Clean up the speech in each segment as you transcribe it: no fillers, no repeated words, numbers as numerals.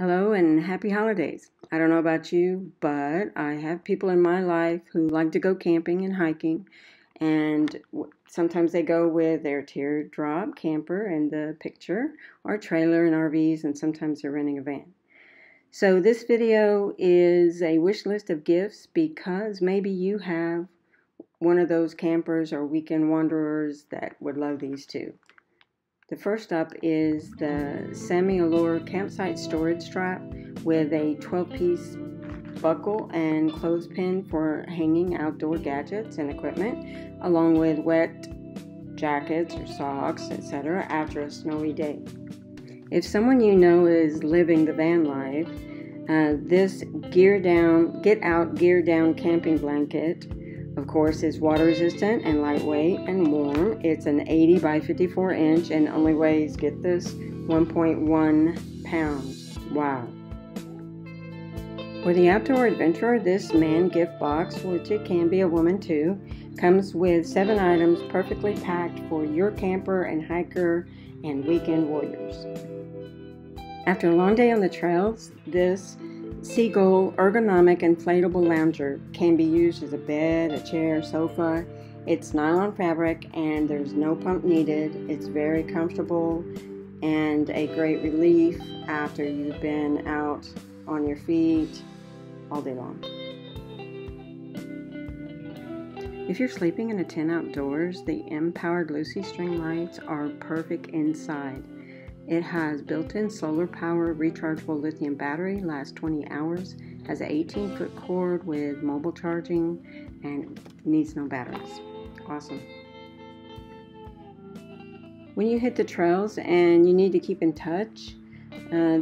Hello and happy holidays. I don't know about you, but I have people in my life who like to go camping and hiking, and sometimes they go with their teardrop camper and the picture or trailer and RVs, and sometimes they're renting a van. So this video is a wish list of gifts because maybe you have one of those campers or weekend wanderers that would love these too. The first up is the Sammy Allure campsite storage strap with a 12-piece buckle and clothespin for hanging outdoor gadgets and equipment, along with wet jackets or socks, etc. after a snowy day. If someone you know is living the van life, this Get Out Gear Down camping blanket, of course, is water resistant and lightweight and warm. It's an 80 by 54 inch and only weighs, get this, 1.1 pounds. Wow. For the outdoor adventurer, this man gift box, which it can be a woman too, comes with 7 items perfectly packed for your camper and hiker and weekend warriors. After a long day on the trails, this Seagull ergonomic inflatable lounger can be used as a bed, a chair, sofa. It's nylon fabric and there's no pump needed. It's very comfortable and a great relief after you've been out on your feet all day long. If you're sleeping in a tent outdoors, the Empowered Lucy string lights are perfect inside. It has built-in solar power, rechargeable lithium battery, lasts 20 hours, has an 18-foot cord with mobile charging, and needs no batteries. Awesome. When you hit the trails and you need to keep in touch,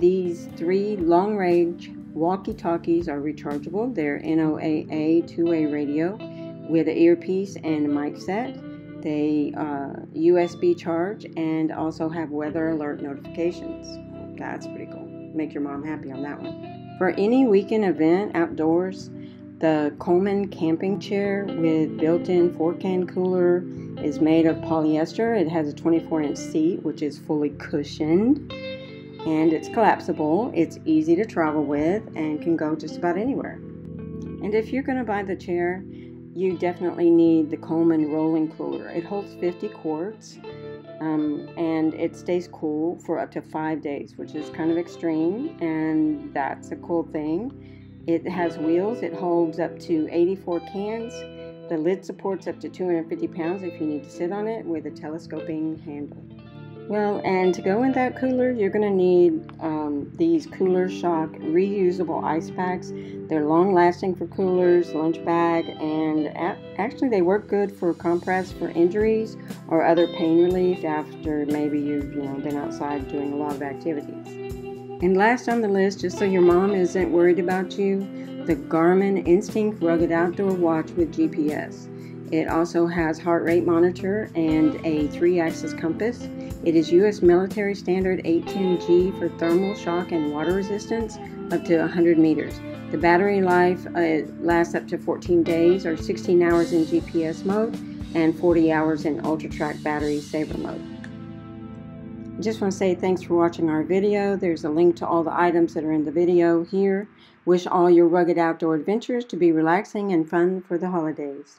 these 3 long-range walkie-talkies are rechargeable. They're NOAA two-way radio with an earpiece and a mic set. They USB charge and also have weather alert notifications. That's pretty cool. Make your mom happy on that one. For any weekend event outdoors, the Coleman camping chair with built-in 4-can cooler is made of polyester. It has a 24-inch seat, which is fully cushioned, and it's collapsible. It's easy to travel with and can go just about anywhere. And if you're gonna buy the chair, you definitely need the Coleman rolling cooler. It holds 50 quarts and it stays cool for up to 5 days, which is kind of extreme, and that's a cool thing. It has wheels. It holds up to 84 cans. The lid supports up to 250 pounds if you need to sit on it, with a telescoping handle. Well, and to go in that cooler, you're going to need these Cooler Shock reusable ice packs. They're long-lasting for coolers, lunch bag, and actually they work good for compress for injuries or other pain relief after maybe you've been outside doing a lot of activities. And last on the list, just so your mom isn't worried about you, the Garmin Instinct Rugged Outdoor Watch with GPS. It also has heart rate monitor and a 3-axis compass. It is U.S. military standard 810G for thermal shock and water resistance up to 100 meters. The battery life lasts up to 14 days or 16 hours in GPS mode and 40 hours in UltraTrack battery saver mode. I just want to say thanks for watching our video. There's a link to all the items that are in the video here. Wish all your rugged outdoor adventures to be relaxing and fun for the holidays.